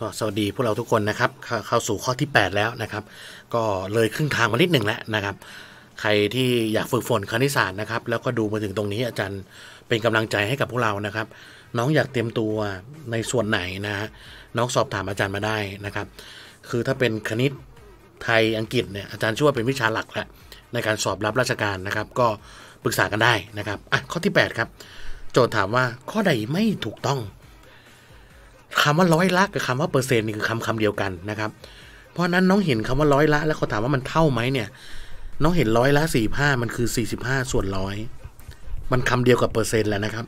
ก็สวัสดีพวกเราทุกคนนะครับเข้าสู่ข้อที่8แล้วนะครับก็เลยครึ่งทางมานิดหนึ่งแล้วนะครับใครที่อยากฝึกฝนคณิตศาสตร์นะครับแล้วก็ดูมาถึงตรงนี้อาจารย์เป็นกำลังใจให้กับพวกเรานะครับน้องอยากเตรียมตัวในส่วนไหนนะน้องสอบถามอาจารย์มาได้นะครับคือถ้าเป็นคณิตไทยอังกฤษเนี่ยอาจารย์ช่วยเป็นวิชาหลักแหละในการสอบรับราชการนะครับก็ปรึกษากันได้นะครับอ่ะข้อที่8ครับโจทย์ถามว่าข้อใดไม่ถูกต้องคำว่าร้อยละกับคำว่าเปอร์เซ็นต์นี่คือคำเดียวกันนะครับเพราะนั้นน้องเห็นคำว่าร้อยละแล้วเขาถามว่ามันเท่าไหมเนี่ยน้องเห็นร้อยละ45มันคือ45ส่วนร้อยมันคำเดียวกับเปอร์เซ็นต์แล้วนะครั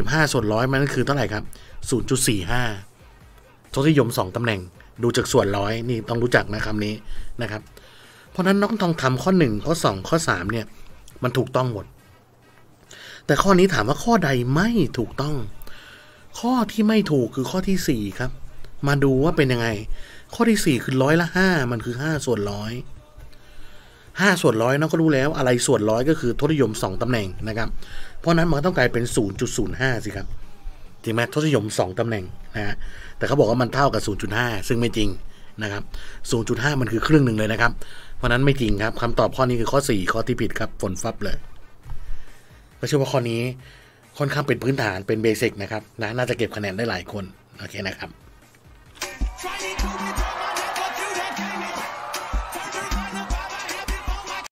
บ45ส่วนร้อยมันคือเท่าไหร่ครับ 0.45 ทศนิยม2ตำแหน่งดูจากส่วนร้อยนี่ต้องรู้จักนะคำนี้นะครับเพราะนั้นน้องต้องทำข้อ1ข้อ2ข้อ3เนี่ยมันถูกต้องหมดแต่ข้อนี้ถามว่าข้อใดไม่ถูกต้องข้อที่ไม่ถูกคือข้อที่4ครับมาดูว่าเป็นยังไงข้อที่4คือร้อยละ5มันคือ5ส่วนร้อย5ส่วนร้อยน้องก็รู้แล้วอะไรส่วนร้อยก็คือทศนิยม2ตำแหน่งนะครับเพราะนั้นมันต้องกลายเป็น 0.05 สิครับจริงไหมทศนิยม2ตำแหน่งนะฮะแต่เขาบอกว่ามันเท่ากับ 0.5 ซึ่งไม่จริงนะครับ 0.5 มันคือครึ่งหนึ่งเลยนะครับเพราะนั้นไม่จริงครับคำตอบข้อนี้คือข้อ4ข้อที่ผิดครับฝนฟับเลยก็เชื่อว่าข้อนี้ค่อนข้างเป็นพื้นฐานเป็นเบสิกนะครับน่าจะเก็บคะแนนได้หลายคนโอเคนะครับ